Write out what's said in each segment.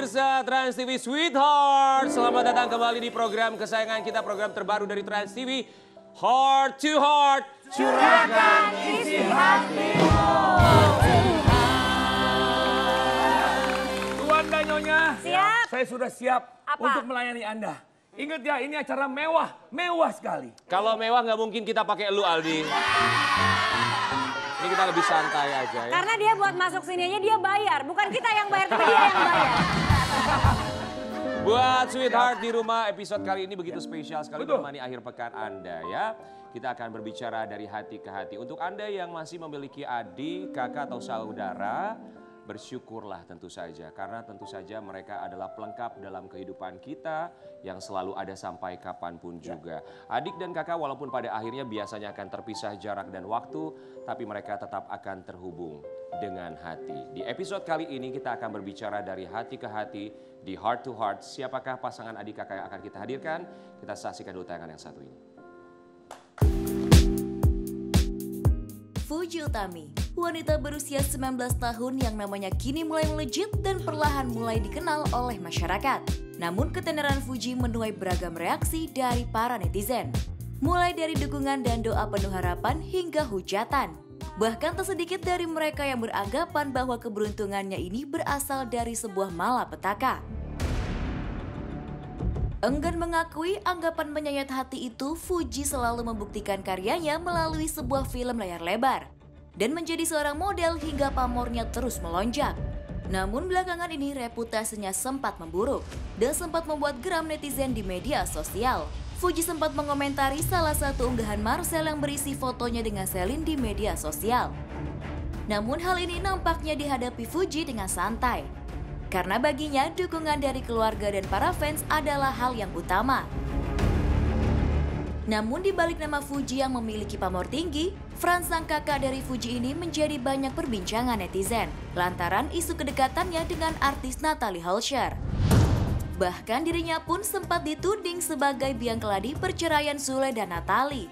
Pemirsa Trans TV Sweetheart, selamat datang kembali di program kesayangan kita, program terbaru dari Trans TV, Heart to Heart. Curahkan isi hatimu. Tuan dan Nyonya, siap. Saya sudah siap untuk melayani Anda. Ingat ya, ini acara mewah, mewah sekali. Kalau mewah nggak mungkin kita pakai lu, Aldi. Ini kita lebih santai aja ya. Karena dia buat masuk sini aja dia bayar. Bukan kita yang bayar, tapi dia yang bayar. Buat Sweetheart di rumah, episode kali ini begitu spesial sekali menemani akhir pekan Anda ya. Kita akan berbicara dari hati ke hati. Untuk Anda yang masih memiliki adik, kakak atau saudara, bersyukurlah tentu saja. Karena tentu saja mereka adalah pelengkap dalam kehidupan kita yang selalu ada sampai kapanpun juga. Adik dan kakak walaupun pada akhirnya biasanya akan terpisah jarak dan waktu, tapi mereka tetap akan terhubung dengan hati. Di episode kali ini kita akan berbicara dari hati ke hati di Heart to Heart. Siapakah pasangan adik kakak yang akan kita hadirkan? Kita saksikan dulu tayangan yang satu ini. Fuji Utami, wanita berusia 19 tahun yang namanya kini mulai melejit dan perlahan mulai dikenal oleh masyarakat. Namun ketenaran Fuji menuai beragam reaksi dari para netizen. Mulai dari dukungan dan doa penuh harapan hingga hujatan. Bahkan tak sedikit dari mereka yang beranggapan bahwa keberuntungannya ini berasal dari sebuah malapetaka. Enggan mengakui anggapan menyayat hati itu, Fuji selalu membuktikan karyanya melalui sebuah film layar lebar. Dan menjadi seorang model hingga pamornya terus melonjak. Namun belakangan ini reputasinya sempat memburuk dan sempat membuat geram netizen di media sosial. Fuji sempat mengomentari salah satu unggahan Marcel yang berisi fotonya dengan Celine di media sosial. Namun hal ini nampaknya dihadapi Fuji dengan santai. Karena baginya, dukungan dari keluarga dan para fans adalah hal yang utama. Namun di balik nama Fuji yang memiliki pamor tinggi, Frans sang kakak dari Fuji ini menjadi banyak perbincangan netizen. Lantaran isu kedekatannya dengan artis Natalie Holscher. Bahkan dirinya pun sempat dituding sebagai biang keladi perceraian Sule dan Natalie.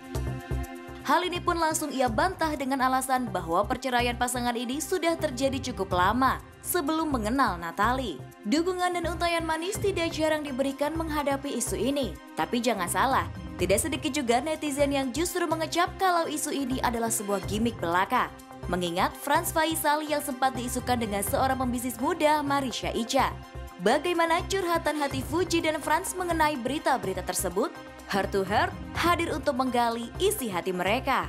Hal ini pun langsung ia bantah dengan alasan bahwa perceraian pasangan ini sudah terjadi cukup lama sebelum mengenal Natalie. Dukungan dan untayan manis tidak jarang diberikan menghadapi isu ini. Tapi jangan salah, tidak sedikit juga netizen yang justru mengecap kalau isu ini adalah sebuah gimmick belaka. Mengingat Frans Faisal yang sempat diisukan dengan seorang pembisnis muda, Marisha Ica. Bagaimana curhatan hati Fuji dan Frans mengenai berita-berita tersebut? Heart to Heart hadir untuk menggali isi hati mereka.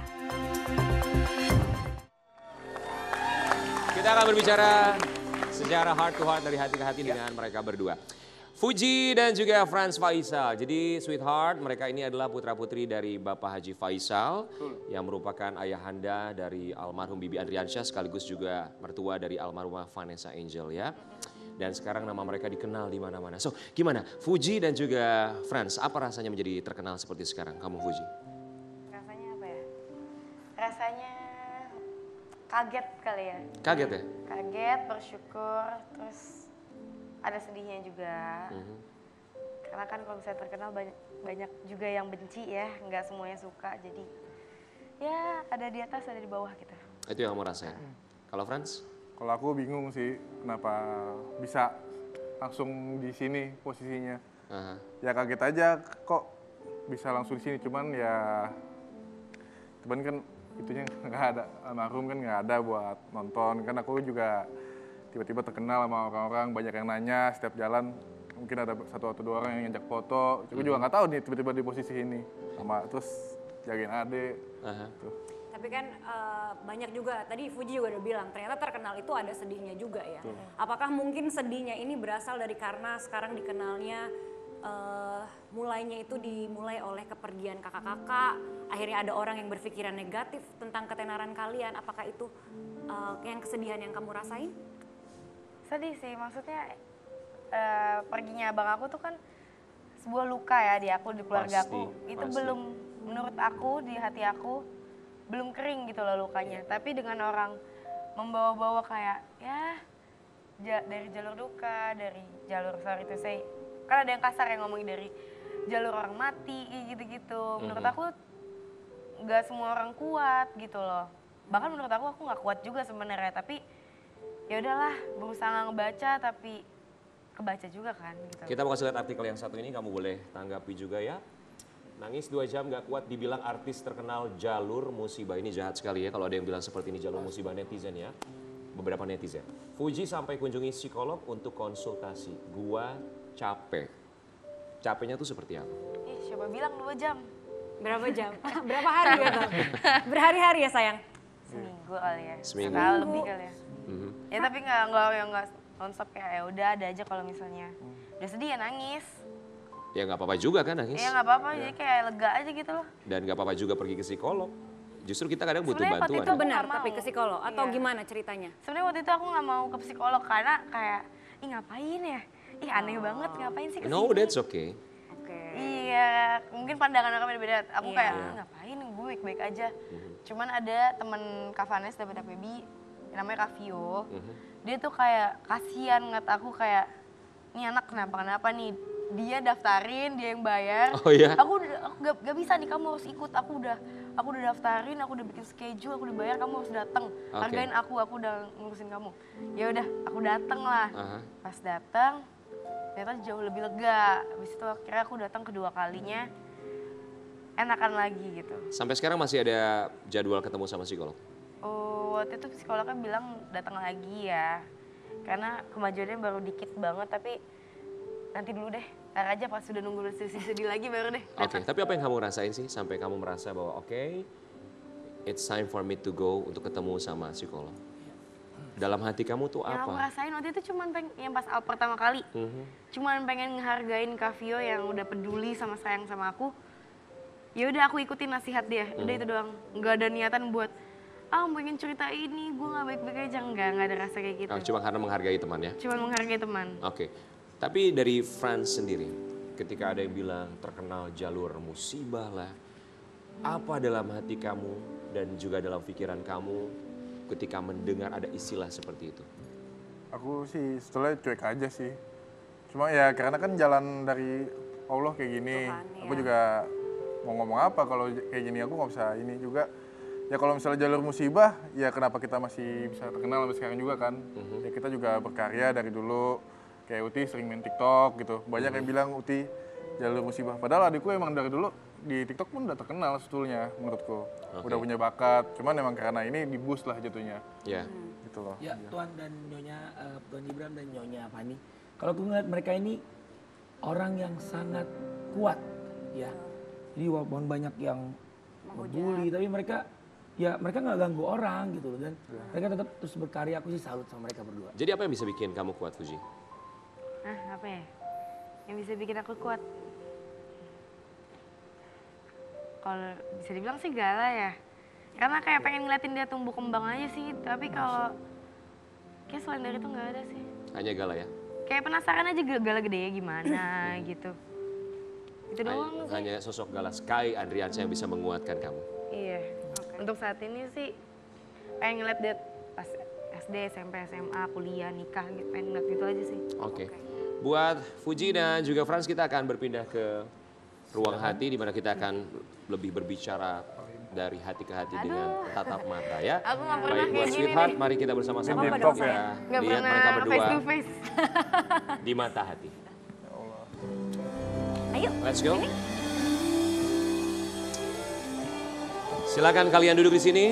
Kita akan berbicara sejarah Heart to Heart dari hati ke hati dengan mereka berdua. Fuji dan juga Frans Faisal. Jadi Sweetheart, mereka ini adalah putra-putri dari Bapak Haji Faisal yang merupakan ayahanda dari almarhum Bibi Adriansyah sekaligus juga mertua dari almarhumah Vanessa Angel ya. Dan sekarang nama mereka dikenal di mana-mana. So, gimana Fuji dan juga Frans, apa rasanya menjadi terkenal seperti sekarang? Kamu Fuji? Rasanya apa ya? Rasanya kaget kali ya. Kaget ya? Kaget, bersyukur, terus ada sedihnya juga. Karena kan kalau misalnya terkenal banyak juga yang benci ya, nggak semuanya suka. Jadi ya ada di atas, ada di bawah gitu. Itu yang kamu rasain. Kalau Frans? Kalau aku bingung sih kenapa bisa langsung di sini posisinya. Ya kaget aja kok bisa langsung di sini, cuman ya teman kan itunya nggak ada, almarhum kan nggak ada buat nonton. Kan aku juga tiba-tiba terkenal sama orang-orang, banyak yang nanya setiap jalan. Mungkin ada satu atau dua orang yang ngajak foto. Aku juga nggak tahu nih tiba-tiba di posisi ini. Sama terus jagain adik. Tapi kan banyak juga, tadi Fuji juga udah bilang, ternyata terkenal itu ada sedihnya juga ya. Apakah mungkin sedihnya ini berasal dari karena sekarang dikenalnya, mulainya itu dimulai oleh kepergian kakak-kakak, akhirnya ada orang yang berpikiran negatif tentang ketenaran kalian, apakah itu yang kesedihan yang kamu rasain? Sedih sih, maksudnya perginya abang aku tuh kan sebuah luka ya di aku, di keluarga aku. Itu belum, menurut aku, di hati aku, belum kering gitu loh lukanya, tapi dengan orang membawa-bawa kayak ya dari jalur duka, dari jalur sorry to say, kan ada yang kasar yang ngomongin dari jalur orang mati gitu-gitu. Menurut aku nggak semua orang kuat gitu loh. Bahkan menurut aku nggak kuat juga sebenarnya, tapi ya udahlah berusaha ngebaca, tapi kebaca juga kan. Gitu. Kita mau kasih lihat artikel yang satu ini, kamu boleh tanggapi juga ya. Nangis 2 jam gak kuat dibilang artis terkenal jalur musibah. Ini jahat sekali ya kalau ada yang bilang seperti ini jalur musibah netizen ya. Beberapa netizen. Fuji sampai kunjungi psikolog untuk konsultasi. Gua capek. Capeknya tuh seperti apa? Ih, coba bilang 2 jam. Berapa jam? Berapa hari ya Bang? Berhari-hari ya sayang? Seminggu kali ya. Seminggu. Sekali lebih kali ya. Mm-hmm. Ya tapi nggak nonstop kayak ya udah ada aja kalau misalnya. Udah sedih ya nangis. Ya nggak apa-apa juga kan nangis. Ya nggak apa-apa, jadi kayak lega aja gitu loh. Dan nggak apa-apa juga pergi ke psikolog. Justru kita kadang butuh sebenernya bantuan. Itu benar, tapi ke psikolog atau iya. Gimana ceritanya? Sebenarnya waktu itu aku nggak mau ke psikolog karena kayak, ih ngapain ya? Ih aneh banget, ngapain sih kesini? No, that's okay. Iya, mungkin pandangan aku beda-beda. Aku kayak, ngapain, gue baik-baik aja. Cuman ada temen Kak Vanessa daripada Baby, namanya Kak Vio. Dia tuh kayak, kasihan ngeliat aku kayak, ini anak kenapa-kenapa nih? Dia daftarin, dia yang bayar. Oh iya? Aku gak bisa nih, kamu harus ikut. Aku udah daftarin, aku udah bikin schedule, aku udah bayar, kamu harus datang. Okay. Hargain aku udah ngurusin kamu. Ya udah, aku dateng lah. Pas dateng, ternyata jauh lebih lega. Habis itu akhirnya aku datang kedua kalinya, enakan lagi gitu. Sampai sekarang masih ada jadwal ketemu sama psikolog? Oh, waktu itu psikolognya bilang datang lagi ya. Karena kemajuannya baru dikit banget, tapi nanti dulu deh, ntar aja pas sudah nunggu sedih-sedih lagi baru deh. Oke, tapi apa yang kamu rasain sih sampai kamu merasa bahwa oke, it's time for me to go untuk ketemu sama psikolog? Dalam hati kamu tuh apa? Yang aku rasain waktu itu cuman pengen, yang pas awal pertama kali, cuman pengen ngehargain Kak Vio yang udah peduli sama sayang sama aku. Ya udah aku ikutin nasihat dia, udah itu doang. Nggak ada niatan buat, pengen cerita ini, gue nggak baik-baik aja, nggak ada rasa kayak gitu. Cuma karena menghargai teman ya? Cuma menghargai teman. Oke. Tapi dari Frans sendiri, ketika ada yang bilang terkenal jalur musibah lah, apa dalam hati kamu dan juga dalam pikiran kamu ketika mendengar ada istilah seperti itu? Aku sih setelah cuek aja sih. Cuma ya karena kan jalan dari Allah kayak gini. Tuhan, ya. Aku juga mau ngomong apa kalau kayak gini, aku nggak bisa ini juga. Ya kalau misalnya jalur musibah, ya kenapa kita masih bisa terkenal sampai sekarang juga kan. Ya kita juga berkarya dari dulu. Kayak Uti sering main TikTok gitu, banyak yang bilang Uti jalur musibah. Padahal adikku emang dari dulu di TikTok pun udah terkenal sebetulnya menurutku. Udah punya bakat, cuman emang karena ini di-boost lah jatuhnya. Gitu loh. Ya, Tuan dan Nyonya, Tuan Ibram dan Nyonya Fani. Kalau aku ngeliat mereka ini orang yang sangat kuat ya. Jadi walaupun banyak yang membuli, tapi mereka mereka nggak ganggu orang gitu loh. Dan mereka tetap terus berkarya, aku sih salut sama mereka berdua. Jadi apa yang bisa bikin kamu kuat, Fuji? Apa ya? Yang bisa bikin aku kuat? Kalau bisa dibilang sih segala ya. Karena kayak pengen ngeliatin dia tumbuh kembang aja sih. Tapi kalau kayak selain dari itu nggak ada sih. Hanya gala ya? Kayak penasaran aja gala gede ya gimana gitu. Itu doang sih. Hanya sosok gala Sky Andriansyah yang bisa menguatkan kamu. Iya. Untuk saat ini sih pengen ngeliat dia pas SD, SMP, SMA, kuliah, nikah, pengen ngeliat gitu aja sih. Oke. Buat Fuji dan juga Frans, kita akan berpindah ke ruang hati di mana kita akan lebih berbicara dari hati ke hati dengan tatap mata ya. Aku gak pernah kayak gini nih. Mari kita bersama-sama lihat mereka berdua di mata hati. Ayo, let's go. Silakan kalian duduk di sini.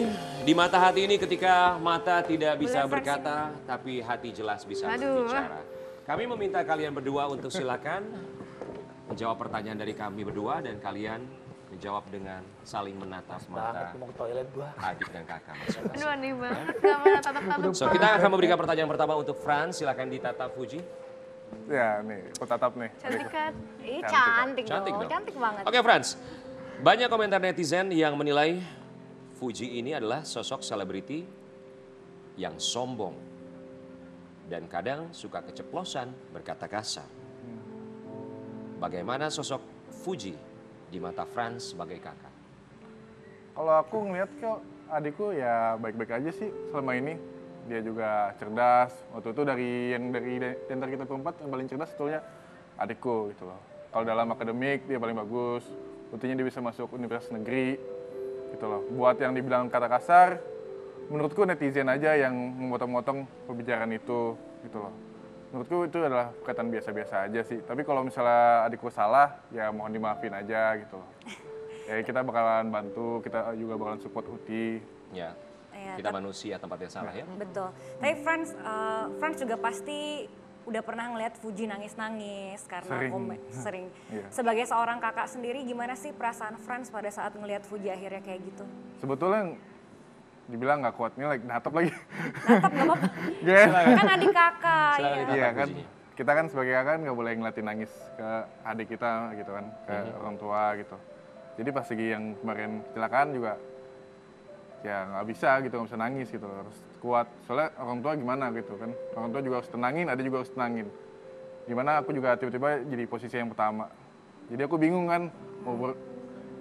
Di mata hati ini ketika mata tidak bisa berkata, tapi hati jelas bisa berbicara. Kami meminta kalian berdua untuk silakan menjawab pertanyaan dari kami berdua dan kalian menjawab dengan saling menatap mata. Mau ke toilet gua. Adik dan kakak masing-masing. Aduh aneh banget, gak mau tatap-tatap. So, kita akan memberikan pertanyaan pertama untuk Frans, silakan ditatap Fuji. Ya nih, aku tatap nih. Cantik kan? Ih cantik dong. Cantik banget. Oke Frans, banyak komentar netizen yang menilai Fuji ini adalah sosok selebriti yang sombong dan kadang suka keceplosan berkata kasar. Bagaimana sosok Fuji di mata Frans sebagai kakak? Kalau aku ngeliat kok adikku ya baik-baik aja sih selama ini. Dia juga cerdas. Waktu itu dari kita keempat yang paling cerdas sebetulnya adikku gitu loh. Kalau dalam akademik dia paling bagus. Buktinya dia bisa masuk universitas negeri. Gitu loh. Buat yang dibilang kata kasar, menurutku netizen aja yang memotong-motong pembicaraan itu, gitu loh. menurutku itu adalah perkataan biasa-biasa aja sih. Tapi kalau misalnya adikku salah, ya mohon dimaafin aja gitu. Ya, kita bakalan bantu, kita juga bakalan support Uti. Ya, ya kita manusia tempatnya salah ya. Betul. Tapi Frans juga pasti udah pernah ngeliat Fuji nangis-nangis karena sering. Yeah. Sebagai seorang kakak sendiri, gimana sih perasaan Frans pada saat ngeliat Fuji akhirnya kayak gitu? Sebetulnya dibilang nggak kuat nih, like, natap lagi. Natap nggak apa-apa. Kan adik kakak. Iya kan, kita kan sebagai kakak nggak boleh ngeliatin nangis ke adik kita gitu kan, ke orang tua gitu. Jadi pas lagi yang kemarin kecelakaan juga, ya nggak bisa gitu, nggak bisa nangis gitu, harus kuat. Soalnya orang tua gimana gitu kan, orang tua juga harus tenangin, adik juga harus tenangin. Gimana aku juga tiba-tiba jadi posisi yang pertama. Jadi aku bingung kan,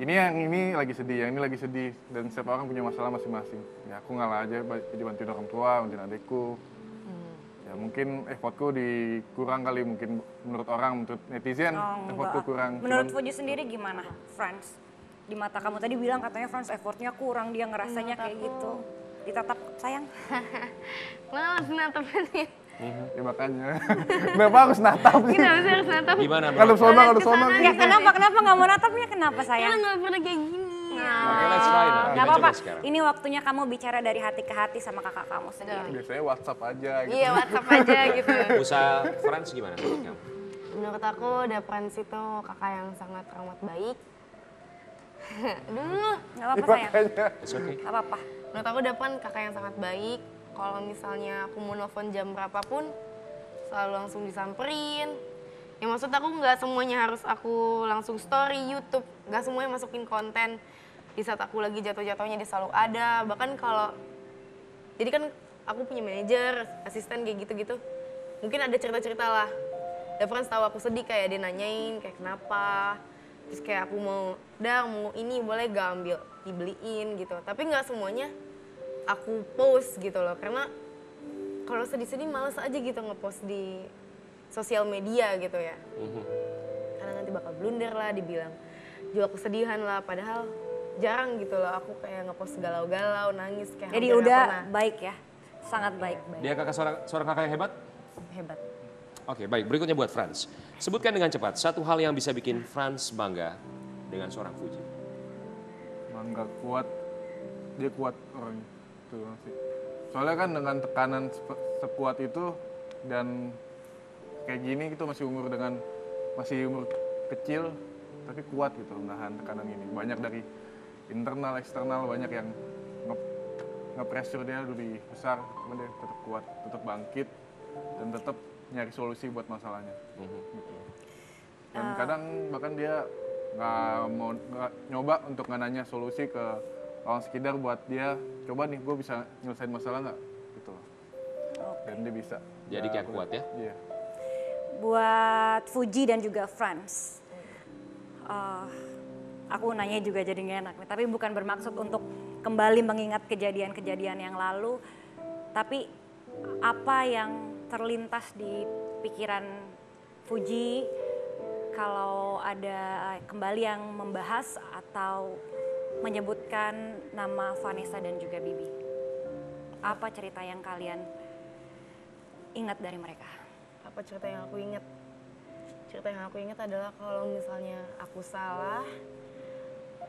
ini yang ini lagi sedih, yang ini lagi sedih. Dan setiap orang punya masalah masing-masing. Ya aku ngalah aja, jadi bantuin orang tua, bantuin adikku. Ya mungkin effortku dikurang kali, mungkin menurut orang, menurut netizen effortku kurang. Menurut Fuji sendiri gimana, Frans? Di mata kamu tadi bilang katanya Frans effortnya kurang, dia ngerasanya kayak gitu. Ditatap, sayang. Males natapnya. Ya makanya, kenapa harus natap sih? Gimana? Kenapa nggak mau natapnya? Kenapa sayang? Karena nggak pernah kayak gini. Nggak apa-apa, ini waktunya kamu bicara dari hati ke hati sama kakak kamu sendiri. Biasanya WhatsApp aja gitu. Iya, WhatsApp aja gitu. Usaha Frans gimana menurut kamu? Menurut aku, Frans itu kakak yang sangat ramah baik. Aduh, nggak apa-apa sayang. Nggak apa-apa. Menurut aku, Frans kakak yang sangat baik. Kalau misalnya aku mau nelfon jam berapapun, selalu langsung disamperin. Ya maksud aku nggak semuanya harus aku langsung story YouTube, nggak semuanya masukin konten. Di saat aku lagi jatuh-jatuhnya dia selalu ada. Bahkan kalau, jadi kan aku punya manajer, asisten kayak gitu-gitu. Mungkin ada cerita-cerita lah. Frans tahu aku sedih kayak dia nanyain kayak kenapa. Terus kayak aku mau, udah mau ini boleh gak ambil, dibeliin gitu. Tapi nggak semuanya aku post gitu loh, karena kalau sedih-sedih males aja gitu ngepost di sosial media gitu ya. Karena nanti bakal blunder lah, dibilang jual kesedihan lah, padahal jarang gitu loh aku kayak ngepost galau-galau, nangis kayak. Jadi udah baik ya, sangat baik. Dia kakak seorang kakak yang hebat? Hebat. Oke baik, berikutnya buat Frans. Sebutkan dengan cepat satu hal yang bisa bikin Frans bangga dengan seorang Fuji. Bangga kuat, dia kuat orangnya. Soalnya kan dengan tekanan sekuat itu dan kayak gini itu masih umur kecil tapi kuat gitu menahan tekanan ini. Banyak dari internal eksternal, banyak yang nge-pressure dia lebih besar, tapi dia tetap kuat, tetap bangkit dan tetap nyari solusi buat masalahnya. Gitu. Dan kadang bahkan dia nggak nyoba untuk nanya solusi ke orang sekitar buat dia, coba nih gue bisa nyelesain masalah nggak? Gitu. Dan dia bisa. Jadi kayak kuat ya? Iya. Buat Fuji dan juga Frans. Aku nanya juga jadi nggak enak nih, tapi bukan bermaksud untuk kembali mengingat kejadian-kejadian yang lalu. Tapi apa yang terlintas di pikiran Fuji kalau ada kembali yang membahas atau menyebutkan nama Vanessa dan juga Bibi. Apa cerita yang kalian ingat dari mereka? Apa cerita yang aku ingat? Cerita yang aku ingat adalah kalau misalnya aku salah,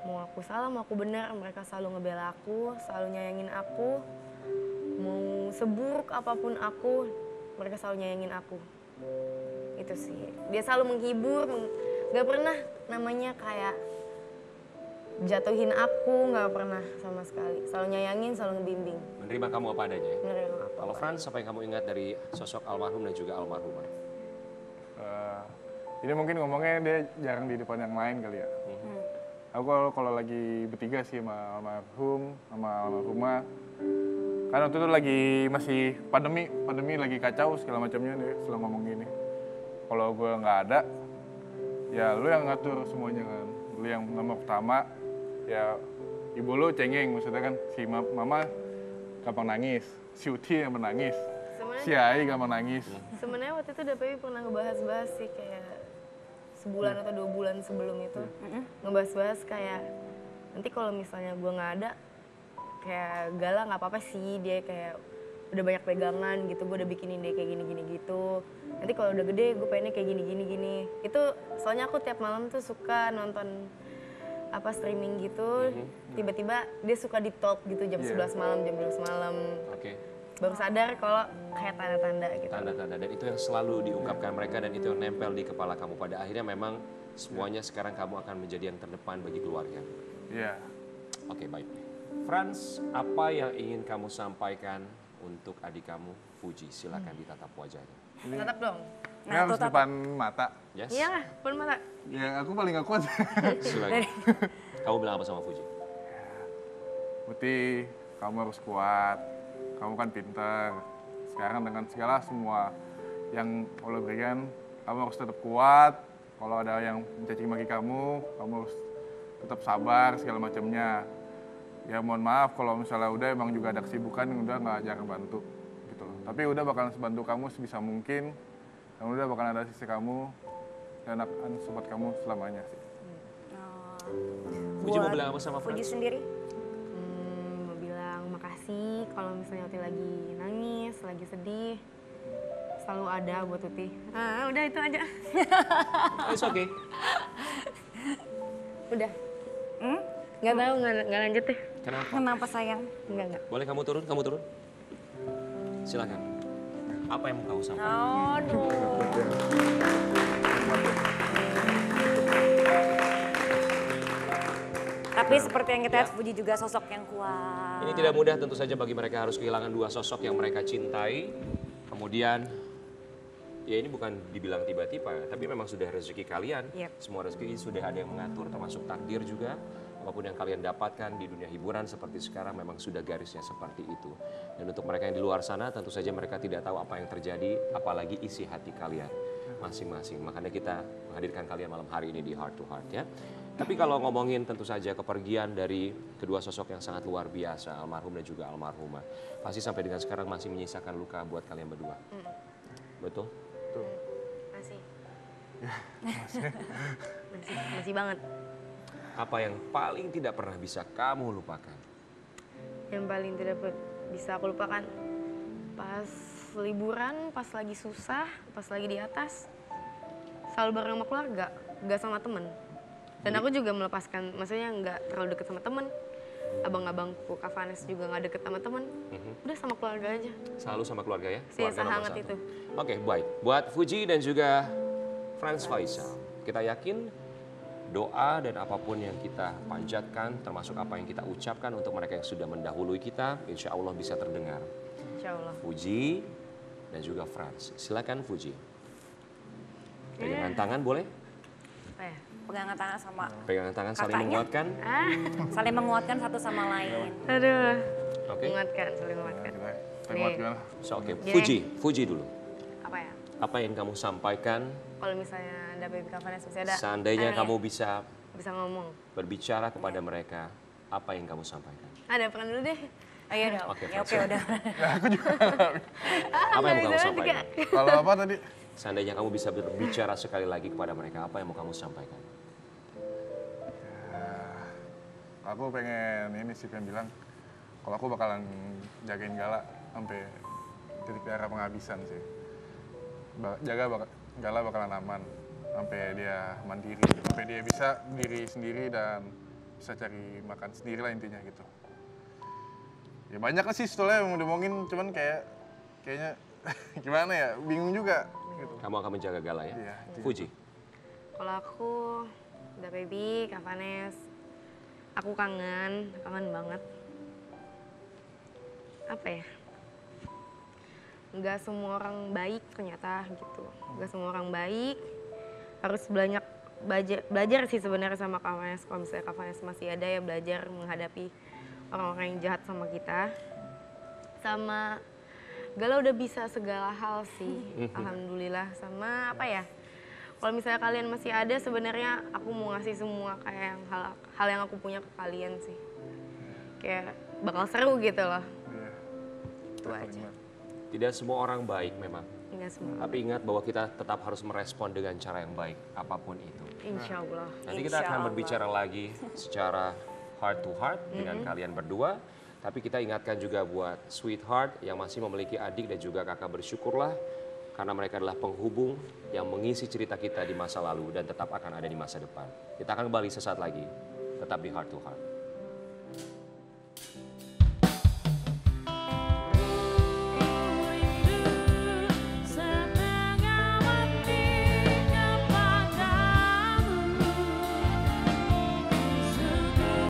mau aku benar, mereka selalu ngebela aku, selalu nyayangin aku. Mau seburuk apapun aku, mereka selalu nyayangin aku. Itu sih. Dia selalu menghibur, gak pernah namanya kayak jatuhin aku, nggak pernah sama sekali. Selalu nyayangin, selalu ngebimbing. Menerima kamu apa adanya ya? Menerima apa adanya. Kalau Frans, apa yang kamu ingat dari sosok almarhum dan juga almarhumah? Ini mungkin ngomongnya dia jarang di depan yang lain kali ya. Aku kalau lagi bertiga sih sama almarhum, sama almarhumah. Karena waktu itu lagi masih pandemi lagi kacau segala macamnya, dia selalu ngomong gini. Kalau gue nggak ada, ya lu yang ngatur semuanya kan. Lu yang nomor pertama. Ya, ibu lo cengeng, maksudnya kan si mama gampang nangis, si Uti yang menangis, si Ai gampang nangis. Sebenarnya waktu itu DPI pernah ngebahas-bahas sih kayak sebulan atau 2 bulan sebelum itu, ngebahas-bahas kayak nanti kalau misalnya gue nggak ada, kayak galang nggak apa-apa sih dia kayak udah banyak pegangan gitu, gue udah bikinin deh kayak gini-gini gitu. Nanti kalau udah gede gue pengennya kayak gini-gini. Itu soalnya aku tiap malam tuh suka nonton apa streaming gitu, tiba-tiba dia suka deep talk gitu jam 11 malam, jam 12 malam. Okay. Baru sadar kalau kayak tanda-tanda gitu. Tanda-tanda, dan itu yang selalu diungkapkan mereka dan itu yang nempel di kepala kamu. Pada akhirnya memang semuanya sekarang kamu akan menjadi yang terdepan bagi keluarga. Iya. Oke, baik. Frans, apa yang ingin kamu sampaikan untuk adik kamu Fuji? Silakan ditatap wajahnya. Tatap dong. Nah, harus depan mata. Yes. Iya, depan mata. Ya, aku paling gak kuat. Silakan. Kamu bilang apa sama Fuji? Putih, kamu harus kuat. Kamu kan pinter. Sekarang dengan segala semua yang Allah berikan, kamu harus tetap kuat. Kalau ada yang mencaci maki kamu, kamu harus tetap sabar segala macamnya. Ya mohon maaf kalau misalnya udah emang juga ada kesibukan, udah nggak jarang bantu gitu loh. Tapi udah bakalan bantu kamu sebisa mungkin. Kamu udah bakal ada sisi kamu dan akan support kamu selamanya sih. Fuji mau bilang apa sama Fuji sendiri? Mau bilang makasih kalau misalnya Uti lagi nangis, lagi sedih, selalu ada buat Uti. Ah, udah itu aja. It's okay. Udah. Nggak tahu, nggak lanjut deh. Kenapa? Kenapa sayang? Nggak. Boleh kamu turun, Silakan. Apa yang mau kamu sampaikan? Aduh. Tapi seperti yang kita lihat, Fuji juga sosok yang kuat. Ini tidak mudah tentu saja bagi mereka, harus kehilangan dua sosok yang mereka cintai. Kemudian, ya ini bukan dibilang tiba-tiba, tapi memang sudah rezeki kalian. Yep. Semua rezeki sudah ada yang mengatur, termasuk takdir juga. Apapun yang kalian dapatkan di dunia hiburan seperti sekarang memang sudah garisnya seperti itu. Dan untuk mereka yang di luar sana tentu saja mereka tidak tahu apa yang terjadi, apalagi isi hati kalian masing-masing. Makanya kita menghadirkan kalian malam hari ini di Heart to Heart ya. Tapi kalau ngomongin tentu saja kepergian dari kedua sosok yang sangat luar biasa, almarhum dan juga almarhumah, pasti sampai dengan sekarang masih menyisakan luka buat kalian berdua. Betul? Betul. Masih. Ya, masih. Masih banget. Apa yang paling tidak pernah bisa kamu lupakan? Yang paling tidak bisa aku lupakan, pas liburan, pas lagi susah, pas lagi di atas, selalu bareng sama keluarga, nggak sama temen. Dan aku juga melepaskan, maksudnya nggak terlalu deket sama temen. Abang-abangku, Kak Vanes juga nggak deket sama temen. Udah sama keluarga aja. Selalu sama keluarga ya? Keluarga nomor satu. Oke, baik. Buat Fuji dan juga Frans Faisal, kita yakin doa dan apapun yang kita panjatkan, termasuk apa yang kita ucapkan untuk mereka yang sudah mendahului kita, insya Allah bisa terdengar. Insya Allah. Fuji dan juga Frans. Silakan Fuji. Pegangan tangan boleh? Pegangan tangan sama. Pegangan tangan saling menguatkan. Saling menguatkan satu sama lain. Aduh. Oke. Menguatkan, saling menguatkan. Oke. Fuji dulu. Apa ya? Apa yang kamu sampaikan? Kalau misalnya ada baby Kavanes, ada seandainya kamu ya? bisa ngomong, berbicara kepada mereka, apa yang kamu sampaikan? Ada peran dulu deh. Ayo dong. Oke, udah. Aku juga. Apa yang mau kamu sampaikan? Kalau apa tadi? Seandainya kamu bisa berbicara sekali lagi kepada mereka, apa yang mau kamu sampaikan? Aku pengen ini sih, pengen bilang kalau aku bakalan jagain Gala sampai titik darah penghabisan sih. Jaga Gala bakalan aman sampai dia mandiri, sampai dia bisa diri sendiri dan bisa cari makan sendiri lah intinya gitu. Ya banyak lah sih sebetulnya yang ngomongin, cuman kayaknya gimana ya, bingung juga gitu. Kamu akan menjaga Gala ya? Iya. Fuji? Kalau aku, udah baby, Kak Vanes, aku kangen banget. Apa ya? Nggak semua orang baik ternyata gitu. Nggak semua orang baik. Harus banyak belajar sih sebenarnya sama Kak Vanes. Kalau misalnya Kak Vanes masih ada, ya belajar menghadapi orang-orang yang jahat sama kita. Sama Gala udah bisa segala hal sih, alhamdulillah. Sama apa ya, kalau misalnya kalian masih ada, sebenarnya aku mau ngasih semua kayak hal yang aku punya ke kalian sih. Kayak bakal seru gitu loh. Itu aja. Tidak semua orang baik memang. Tapi ingat bahwa kita tetap harus merespon dengan cara yang baik, apapun itu. Insya Allah. Nanti kita akan berbicara lagi secara heart to heart dengan kalian berdua. Tapi kita ingatkan juga buat sweetheart yang masih memiliki adik dan juga kakak, bersyukurlah karena mereka adalah penghubung yang mengisi cerita kita di masa lalu dan tetap akan ada di masa depan. Kita akan kembali sesaat lagi, tetap di Heart to Heart.